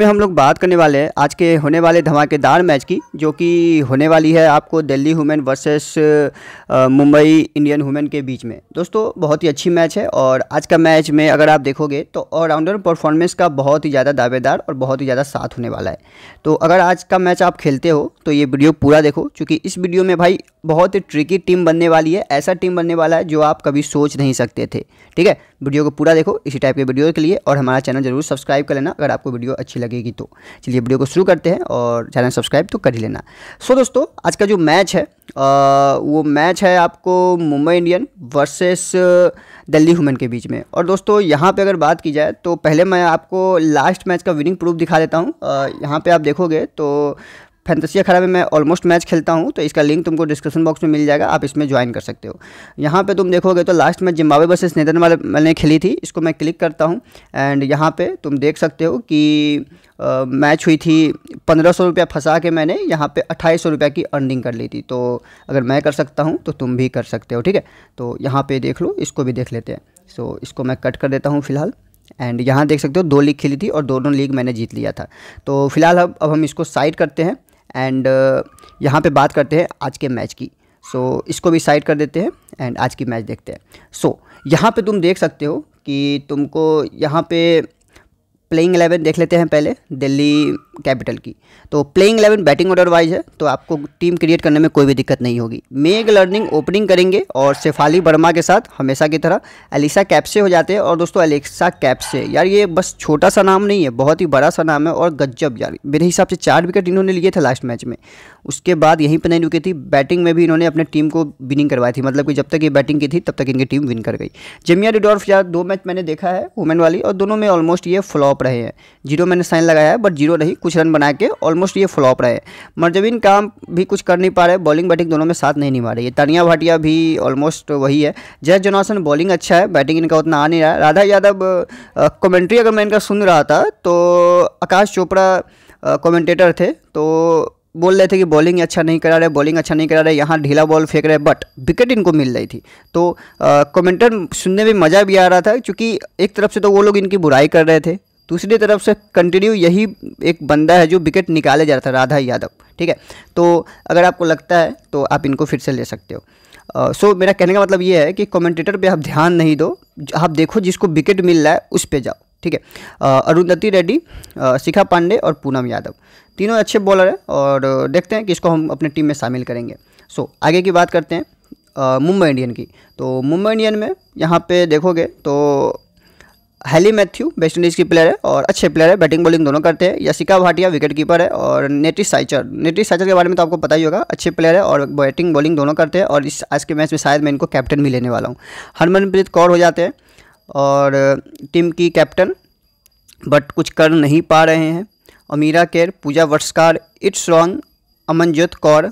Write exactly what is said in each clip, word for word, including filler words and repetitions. में हम लोग बात करने वाले हैं आज के होने वाले धमाकेदार मैच की, जो कि होने वाली है आपको Delhi women versus Mumbai Indian women के बीच में। दोस्तों बहुत ही अच्छी मैच है और आज का मैच में अगर आप देखोगे तो ऑलराउंडर परफॉर्मेंस का बहुत ही ज़्यादा दावेदार और बहुत ही ज़्यादा साथ होने वाला है। तो अगर आज का मैच आप खेलते हो तो ये वीडियो पूरा देखो, चूँकि इस वीडियो में भाई बहुत ही ट्रिकी टीम बनने वाली है। ऐसा टीम बनने वाला है जो आप कभी सोच नहीं सकते थे। ठीक है, वीडियो को पूरा देखो इसी टाइप के वीडियो के लिए, और हमारा चैनल जरूर सब्सक्राइब कर लेना अगर आपको वीडियो अच्छी लगेगी तो। चलिए वीडियो को शुरू करते हैं और चैनल सब्सक्राइब तो कर ही लेना। सो so, दोस्तों आज का जो मैच है आ, वो मैच है आपको Mumbai Indian versus Delhi women के बीच में। और दोस्तों यहाँ पे अगर बात की जाए तो पहले मैं आपको लास्ट मैच का विनिंग प्रूफ दिखा देता हूँ। यहाँ पर आप देखोगे तो फैंटेसी खराब में मैं ऑलमोस्ट मैच खेलता हूं, तो इसका लिंक तुमको डिस्क्रिप्शन बॉक्स में मिल जाएगा, आप इसमें ज्वाइन कर सकते हो। यहां पे तुम देखोगे तो last match Zimbabwe versus Netherland मैंने खेली थी, इसको मैं क्लिक करता हूं एंड यहां पे तुम देख सकते हो कि मैच हुई थी पंद्रह सौ रुपया फंसा के मैंने यहाँ पे अट्ठाईस सौ रुपया की अर्निंग कर ली थी। तो अगर मैं कर सकता हूँ तो तुम भी कर सकते हो। ठीक है, तो यहाँ पर देख लो, इसको भी देख लेते हैं। सो इसको मैं कट कर देता हूँ फिलहाल, एंड यहाँ देख सकते हो दो लीग खेली थी और दोनों लीग मैंने जीत लिया था। तो फिलहाल अब अब हम इसको साइड करते हैं एंड uh, यहाँ पे बात करते हैं आज के मैच की। सो so, इसको भी साइड कर देते हैं एंड आज की मैच देखते हैं। सो so, यहाँ पे तुम देख सकते हो कि तुमको यहाँ पे प्लेइंग इलेवन देख लेते हैं पहले दिल्ली कैपिटल की। तो playing eleven batting order wise है, तो आपको टीम क्रिएट करने में कोई भी दिक्कत नहीं होगी। मेग लर्निंग ओपनिंग करेंगे और शेफाली वर्मा के साथ हमेशा की तरह एलिसा कैप्से हो जाते हैं। और दोस्तों एलिसा कैप्से यार ये बस छोटा सा नाम नहीं है, बहुत ही बड़ा सा नाम है और गजब यार। मेरे हिसाब से चार विकेट इन्होंने लिए थे लास्ट मैच में, उसके बाद यहीं पर नहीं रुकी थी, बैटिंग में भी इन्होंने अपने टीम को विनिंग करवाई थी। मतलब कि जब तक ये बैटिंग की थी तब तक इनकी टीम विन कर गई। जेमिया रोड्रिग्स यार दो मैच मैंने देखा है वुमेन वाली, और दोनों में ऑलमोस्ट ये फ्लॉप रहे हैं। जीरो मैंने साइन लगाया है बट जीरो नहीं, कुछ रन बना के ऑलमोस्ट ये फ्लॉप रहे हैं। मर्जबीन काम भी कुछ कर नहीं पा रहे, बॉलिंग बैटिंग दोनों में साथ नहीं निभा रही है। तानिया भाटिया भी ऑलमोस्ट वही है। जेस जोनासन बॉलिंग अच्छा है, बैटिंग इनका उतना आ नहीं रहा है। राधा यादव कमेंट्री अगर मैं इनका सुन रहा था तो आकाश चोपड़ा कमेंटेटर थे, तो बोल रहे थे कि बॉलिंग अच्छा नहीं करा रहे, बॉलिंग अच्छा नहीं करा रहे, यहाँ ढीला बॉल फेंक रहे, बट विकेट इनको मिल रही थी। तो कमेंटर सुनने में मज़ा भी आ रहा था, क्योंकि एक तरफ से तो वो लोग इनकी बुराई कर रहे थे, दूसरी तरफ से कंटिन्यू यही एक बंदा है जो विकेट निकाले जा रहा था, राधा यादव। ठीक है, तो अगर आपको लगता है तो आप इनको फिर से ले सकते हो। सो uh, so, मेरा कहने का मतलब ये है कि कमेंटेटर पे आप ध्यान नहीं दो, आप देखो जिसको विकेट मिल रहा है उस पे जाओ। ठीक है, uh, अरुंधति रेड्डी, uh, शिखा पांडे और पूनम यादव तीनों अच्छे बॉलर हैं, और देखते हैं कि इसको हम अपने टीम में शामिल करेंगे। सो so, आगे की बात करते हैं मुंबई इंडियन की। तो मुंबई इंडियन में यहाँ पर देखोगे तो हैली मैथ्यू वेस्ट इंडीज़ की प्लेयर है और अच्छे प्लेयर है, बैटिंग बॉलिंग दोनों करते हैं। यशिका भाटिया विकेट कीपर है, और नेटी साइचर नेटी साइचर के बारे में तो आपको पता ही होगा, अच्छे प्लेयर है और बैटिंग बॉलिंग दोनों करते हैं। और इस आज के मैच में शायद मैं इनको कैप्टन भी लेने वाला हूँ। हरमनप्रीत कौर हो जाते हैं और टीम की कैप्टन, बट कुछ कर नहीं पा रहे हैं। Amelia Kerr, Pooja Vastrakar, it's wrong, Amandeep Kaur,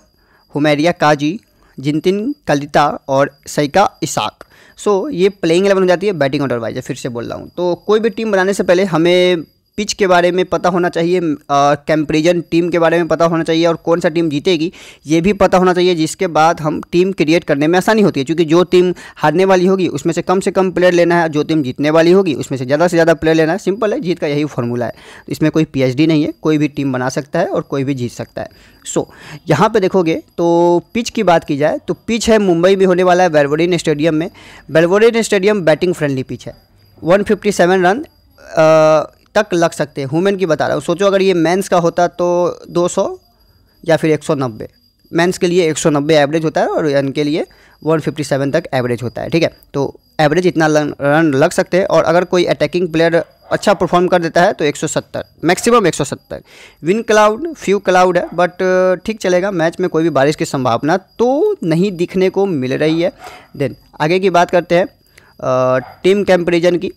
Humaira Kazi, Jintimani Kalita और सैका इशाक। सो so, ये प्लेइंग इलेवन हो जाती है बैटिंग ऑर्डर वाइज, फिर से बोल रहा हूँ। तो कोई भी टीम बनाने से पहले हमें पिच के बारे में पता होना चाहिए, कंपैरिजन टीम के बारे में पता होना चाहिए, और कौन सा टीम जीतेगी ये भी पता होना चाहिए, जिसके बाद हम टीम क्रिएट करने में आसानी होती है। क्योंकि जो टीम हारने वाली होगी उसमें से कम से कम प्लेयर लेना है, जो टीम जीतने वाली होगी उसमें से ज़्यादा से ज़्यादा प्लेयर लेना है। सिंपल है, जीत का यही फॉर्मूला है, तो इसमें कोई पीएचडी नहीं है, कोई भी टीम बना सकता है और कोई भी जीत सकता है। सो so, यहाँ पे देखोगे तो पिच की बात की जाए तो पिच है मुंबई में होने वाला है वेलवोडेन स्टेडियम में। वेलवोडेन स्टेडियम बैटिंग फ्रेंडली पिच है, एक सौ सत्तावन रन तक लग सकते हैं, वुमेन की बता रहा हूँ। सोचो अगर ये मेंस का होता तो दो सौ या फिर एक सौ नब्बे, मेंस के लिए एक सौ नब्बे एवरेज होता है और इनके लिए एक सौ सत्तावन तक एवरेज होता है। ठीक है, तो एवरेज इतना रन लग सकते हैं, और अगर कोई अटैकिंग प्लेयर अच्छा परफॉर्म कर देता है तो एक सौ सत्तर, मैक्सिमम एक सौ सत्तर। विन क्लाउड फ्यू क्लाउड है बट ठीक चलेगा, मैच में कोई भी बारिश की संभावना तो नहीं दिखने को मिल रही है। देन आगे की बात करते हैं टीम कंपैरिजन की।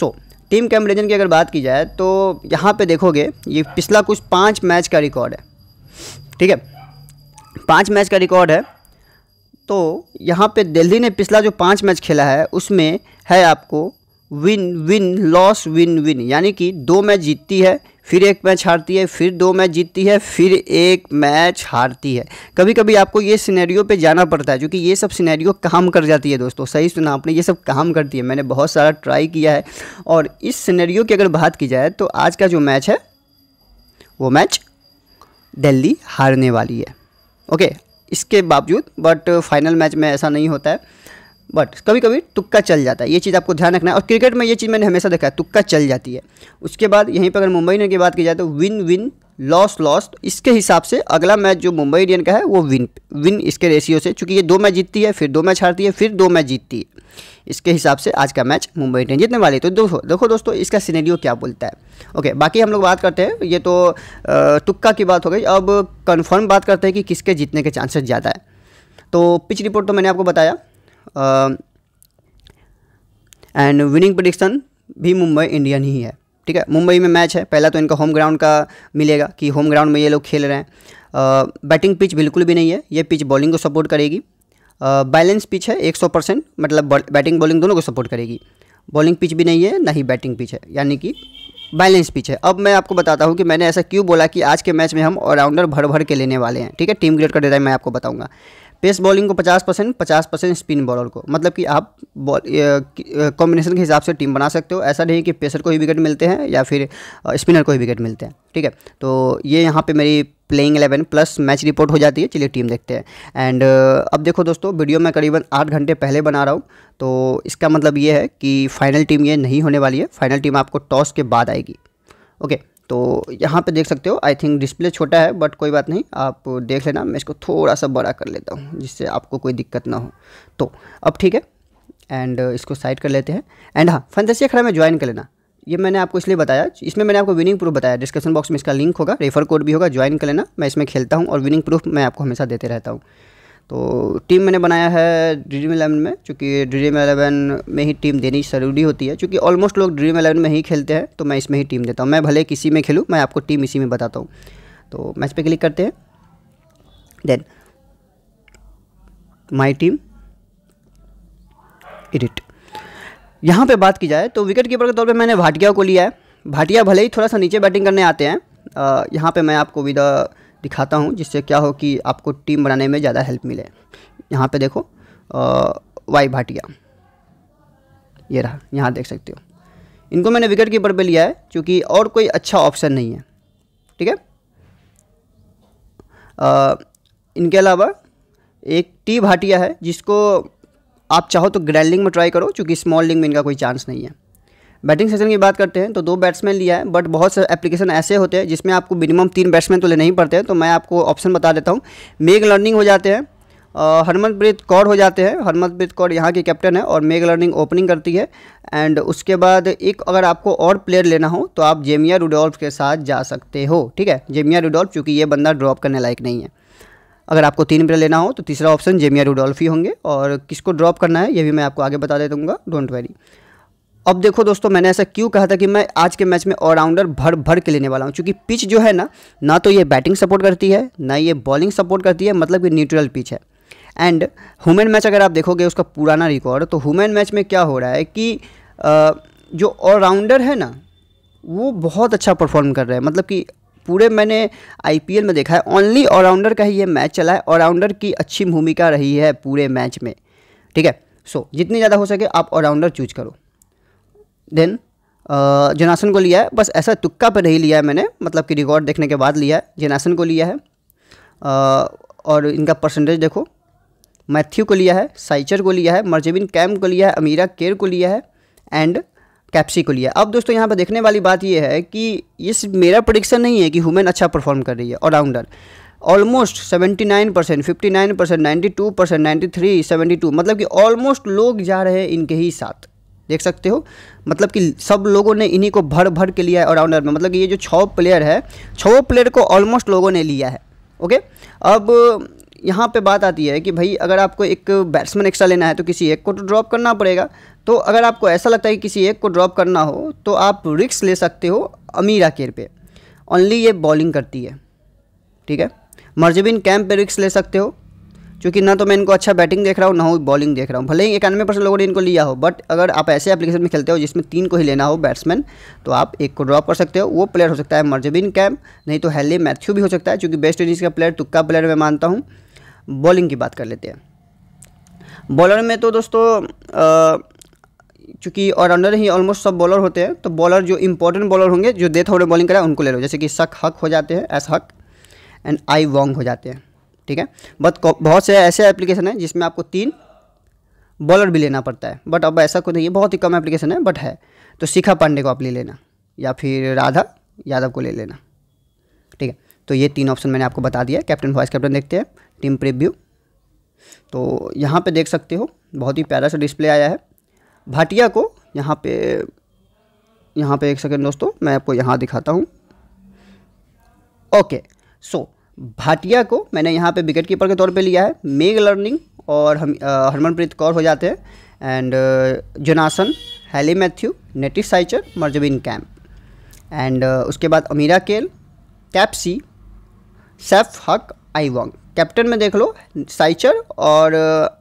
सो टीम कंपैरिजन की अगर बात की जाए तो यहाँ पे देखोगे ये पिछला कुछ पाँच मैच का रिकॉर्ड है। ठीक है, पाँच मैच का रिकॉर्ड है, तो यहाँ पे दिल्ली ने पिछला जो पाँच मैच खेला है उसमें है आपको win win loss win win, यानी कि दो मैच जीतती है फिर एक मैच हारती है, फिर दो मैच जीतती है फिर एक मैच हारती है। कभी कभी आपको ये सिनेरियो पे जाना पड़ता है, क्योंकि ये सब सिनेरियो काम कर जाती है। दोस्तों सही सुना आपने, ये सब काम करती है, मैंने बहुत सारा ट्राई किया है। और इस सिनेरियो की अगर बात की जाए तो आज का जो मैच है वो मैच दिल्ली हारने वाली है। ओके, इसके बावजूद बट फाइनल मैच में ऐसा नहीं होता है, बट कभी कभी तुक्का चल जाता है, ये चीज़ आपको ध्यान रखना है। और क्रिकेट में ये चीज़ मैंने हमेशा देखा है, तुक्का चल जाती है। उसके बाद यहीं पर अगर मुंबई इंडियन की बात की जाए तो विन विन लॉस लॉस, इसके हिसाब से अगला मैच जो मुंबई इंडियन का है वो विन विन इसके रेशियो से, चूँकि ये दो मैच जीतती है, फिर दो मैच हारती है, फिर दो मैच जीतती है, इसके हिसाब से आज का मैच मुंबई इंडियन जीतने वाली है। तो देखो देखो दोस्तों इसका सिनेरियो क्या बोलता है। ओके, बाकी हम लोग बात करते हैं, ये तो तुक्का की बात हो गई। अब कन्फर्म बात करते हैं कि किसके जीतने के चांसेस ज़्यादा है। तो पिच रिपोर्ट तो मैंने आपको बताया, एंड विनिंग प्रेडिक्शन भी मुंबई इंडियन ही है। ठीक है, मुंबई में मैच है, पहला तो इनका होम ग्राउंड का मिलेगा कि होम ग्राउंड में ये लोग खेल रहे हैं। बैटिंग पिच बिल्कुल भी नहीं है, ये पिच बॉलिंग को सपोर्ट करेगी। बैलेंस पिच है सौ परसेंट, मतलब बैटिंग बॉलिंग दोनों को सपोर्ट करेगी। बॉलिंग पिच भी नहीं है, ना ही बैटिंग पिच है, यानी कि बैलेंस पिच है। अब मैं आपको बताता हूँ कि मैंने ऐसा क्यों बोला कि आज के मैच में हम ऑलराउंडर भर भर के लेने वाले हैं। ठीक है, टीम ग्रेड का डेटा मैं आपको बताऊँगा। पेस बॉलिंग को पचास परसेंट, पचास परसेंट स्पिन बॉलर को, मतलब कि आप बॉल कॉम्बिनेशन के हिसाब से टीम बना सकते हो। ऐसा नहीं कि पेसर को ही विकेट मिलते हैं या फिर स्पिनर को ही विकेट मिलते हैं। ठीक है, तो ये यहाँ पे मेरी playing eleven plus match report हो जाती है। चलिए टीम देखते हैं। एंड अब देखो दोस्तों, वीडियो मैं करीबन आठ घंटे पहले बना रहा हूँ, तो इसका मतलब ये है कि फाइनल टीम ये नहीं होने वाली है। फाइनल टीम आपको टॉस के बाद आएगी। ओके, तो यहाँ पे देख सकते हो, आई थिंक डिस्प्ले छोटा है बट कोई बात नहीं, आप देख लेना। मैं इसको थोड़ा सा बड़ा कर लेता हूँ जिससे आपको कोई दिक्कत ना हो। तो अब ठीक है, एंड इसको साइड कर लेते हैं। एंड हाँ, फैंटेसी खड़ा में ज्वाइन कर लेना, ये मैंने आपको इसलिए बताया। इसमें मैंने आपको विनिंग प्रूफ बताया, डिस्क्रिप्शन बॉक्स में इसका लिंक होगा, रेफर कोड भी होगा, ज्वाइन कर लेना। मैं इसमें खेलता हूँ और विनिंग प्रूफ मैं आपको हमेशा देते रहता हूँ। तो टीम मैंने बनाया है ड्रीम इलेवन में, चूँकि ड्रीम इलेवन में ही टीम देनी ज़रूरी होती है, क्योंकि ऑलमोस्ट लोग ड्रीम इलेवन में ही खेलते हैं, तो मैं इसमें ही टीम देता हूँ। मैं भले किसी में खेलूँ, मैं आपको टीम इसी में बताता हूँ। तो मैच पे क्लिक करते हैं, देन माय टीम एडिट। यहाँ पे बात की जाए तो विकेट कीपर के तौर पर मैंने भाटिया को लिया है। भाटिया भले ही थोड़ा सा नीचे बैटिंग करने आते हैं, यहाँ पर मैं आपको विद दिखाता हूँ, जिससे क्या हो कि आपको टीम बनाने में ज़्यादा हेल्प मिले। यहाँ पे देखो, वाई भाटिया, ये रहा, यहाँ देख सकते हो। इनको मैंने विकेट कीपर पे लिया है क्योंकि और कोई अच्छा ऑप्शन नहीं है। ठीक है, इनके अलावा एक टी भाटिया है, जिसको आप चाहो तो ग्रैंड लीग में ट्राई करो, क्योंकि स्मॉल लीग में इनका कोई चांस नहीं है। बैटिंग सेशन की बात करते हैं तो दो बैट्समैन लिया है, बट बहुत से एप्लीकेशन ऐसे होते हैं जिसमें आपको मिनिमम तीन बैट्समैन तो लेने ही पड़ते हैं। तो मैं आपको ऑप्शन बता देता हूँ, मेग लर्निंग हो जाते हैं, हरमनप्रीत कौर हो जाते हैं। हरमनप्रीत कौर यहाँ के कैप्टन है और मेग लर्निंग ओपनिंग करती है। एंड उसके बाद एक अगर आपको और प्लेयर लेना हो तो आप जेमिया रुडोल्फ के साथ जा सकते हो। ठीक है, जेमिया रुडोल्फ, चूँकि ये बंदा ड्रॉप करने लायक नहीं है। अगर आपको तीन प्लेयर लेना हो तो तीसरा ऑप्शन जेमिया रुडोल्फ ही होंगे, और किसको ड्रॉप करना है ये भी मैं आपको आगे बता दे दूँगा, डोंट वरी। अब देखो दोस्तों, मैंने ऐसा क्यों कहा था कि मैं आज के मैच में ऑलराउंडर भर भर के लेने वाला हूं, क्योंकि पिच जो है ना, ना तो ये बैटिंग सपोर्ट करती है, ना ये बॉलिंग सपोर्ट करती है, मतलब कि न्यूट्रल पिच है। एंड वुमेन मैच अगर आप देखोगे उसका पुराना रिकॉर्ड, तो वुमेन मैच में क्या हो रहा है कि आ, जो ऑलराउंडर है ना, वो बहुत अच्छा परफॉर्म कर रहे हैं। मतलब कि पूरे मैंने आई पी एल में देखा है, ओनली ऑलराउंडर का ही ये मैच चला है, ऑलराउंडर की अच्छी भूमिका रही है पूरे मैच में। ठीक है, सो जितनी ज़्यादा हो सके आप ऑलराउंडर चूज करो। देन जोनासन को लिया है, बस ऐसा तुक्का पर नहीं लिया है मैंने, मतलब कि रिकॉर्ड देखने के बाद लिया है। जोनासन को लिया है, uh, और इनका परसेंटेज देखो, मैथ्यू को लिया है, साइचर को लिया है, मर्जेविन कैम को लिया है, अमीरा केर को लिया है, एंड कैप्सी को लिया है। अब दोस्तों यहाँ पर देखने वाली बात यह है कि ये सिर्फ मेरा प्रेडिक्शन नहीं है कि वुमेन अच्छा परफॉर्म कर रही है। Allrounder almost seventy nine percent, fifty nine percent, ninety two percent, ninety three, seventy two, मतलब कि ऑलमोस्ट लोग जा रहे हैं इनके ही साथ, देख सकते हो। मतलब कि सब लोगों ने इन्हीं को भर भर के लिया है ऑलराउंडर में, मतलब कि ये जो छः प्लेयर है, छः प्लेयर को ऑलमोस्ट लोगों ने लिया है। ओके, अब यहाँ पे बात आती है कि भाई अगर आपको एक बैट्समैन एक्स्ट्रा लेना है तो किसी एक को तो ड्रॉप करना पड़ेगा। तो अगर आपको ऐसा लगता है कि किसी एक को ड्रॉप करना हो तो आप रिस्क ले सकते हो अमीरा केर पे, ओनली ये बॉलिंग करती है। ठीक है, मर्जेविन कैम्प पे रिस्क ले सकते हो, क्योंकि ना तो मैं इनको अच्छा बैटिंग देख रहा हूँ, ना हो बॉलिंग देख रहा हूँ। भले ही इक्यानवे परसेंट लोगों ने इनको लिया हो, बट अगर आप ऐसे एप्लीकेशन में खेलते हो जिसमें तीन को ही लेना हो बैट्समैन, तो आप एक को ड्रॉप कर सकते हो। वो प्लेयर हो सकता है मर्जेविन कैम, नहीं तो हैली मैथ्यू भी हो सकता है, क्योंकि वेस्ट इंडीज़ का प्लेयर तुक्का प्लेयर मैं मानता हूँ। बॉलिंग की बात कर लेते हैं, बॉलर में तो दोस्तों चूँकि ऑलराउंडर ही ऑलमोस्ट सब बॉलर होते हैं, तो बॉलर जो इंपॉर्टेंट बॉलर होंगे जो डेथ ओवर बॉलिंग कराए उनको ले लो, जैसे कि शक हक हो जाते हैं, एस हक एंड आई वॉन्ग हो जाते हैं। ठीक है, बट बहुत से ऐसे एप्लीकेशन हैं जिसमें आपको तीन बॉलर भी लेना पड़ता है, बट अब ऐसा कोई नहीं है, बहुत ही कम एप्लीकेशन है बट है। तो शिखा पांडे को आप ले लेना या फिर राधा यादव को ले लेना। ठीक है, तो ये तीन ऑप्शन मैंने आपको बता दिया। कैप्टन वाइस कैप्टन देखते हैं, टीम प्रीव्यू। तो यहाँ पे देख सकते हो बहुत ही प्यारा सा डिस्प्ले आया है। भाटिया को यहाँ पे यहाँ पे एक सेकेंड दोस्तों, मैं आपको यहाँ दिखाता हूँ। ओके, सो भाटिया को मैंने यहाँ पे विकेट कीपर के तौर पे लिया है। मेग लर्निंग और हम हरमनप्रीत कौर हो जाते हैं, and Jonassen, Hayley Matthews, Neti Sciver, Marizanne Kapp, and उसके बाद अमीरा केल, कैप्सी, सैफ हक, आई वॉन्ग। कैप्टन में देख लो साइचर और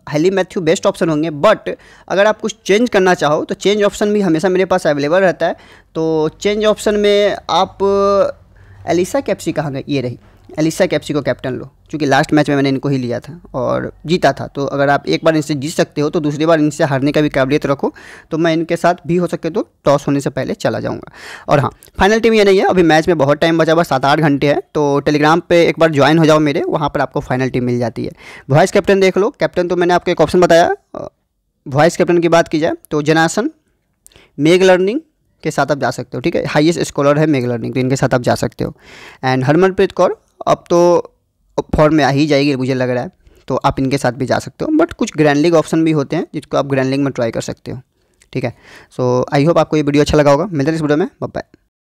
हैली मैथ्यू बेस्ट ऑप्शन होंगे, बट अगर आप कुछ चेंज करना चाहो तो चेंज ऑप्शन भी हमेशा मेरे पास अवेलेबल रहता है। तो चेंज ऑप्शन में आप एलिसा कैप्सी कहाँ गए, ये रही एलिसा कैप्सी को कैप्टन लो, क्योंकि लास्ट मैच में मैंने इनको ही लिया था और जीता था। तो अगर आप एक बार इनसे जीत सकते हो तो दूसरी बार इनसे हारने का भी काबिलियत रखो। तो मैं इनके साथ भी हो सके तो टॉस होने से पहले चला जाऊंगा। और हाँ, फाइनल टीम ये नहीं है, अभी मैच में बहुत टाइम बचा हुआ, सात आठ घंटे है। तो टेलीग्राम पे एक बार ज्वाइन हो जाओ मेरे, वहाँ पर आपको फाइनल टीम मिल जाती है। वॉइस कैप्टन देख लो, कैप्टन तो मैंने आपको एक ऑप्शन बताया। वॉइस कैप्टन की बात की जाए तो जोनासन, मेग लर्निंग के साथ आप जा सकते हो। ठीक है, हाईएस्ट स्कोरर है मेग लर्निंग, तो इनके साथ आप जा सकते हो। एंड हरमनप्रीत कौर अब तो फॉर्म में आ ही जाएगी मुझे लग रहा है, तो आप इनके साथ भी जा सकते हो। बट कुछ ग्रैंड लीग ऑप्शन भी होते हैं जिसको आप ग्रैंड लीग में ट्राई कर सकते हो। ठीक है, सो आई होप आपको ये वीडियो अच्छा लगा होगा। मिलते हैं इस वीडियो में, बाय बाय।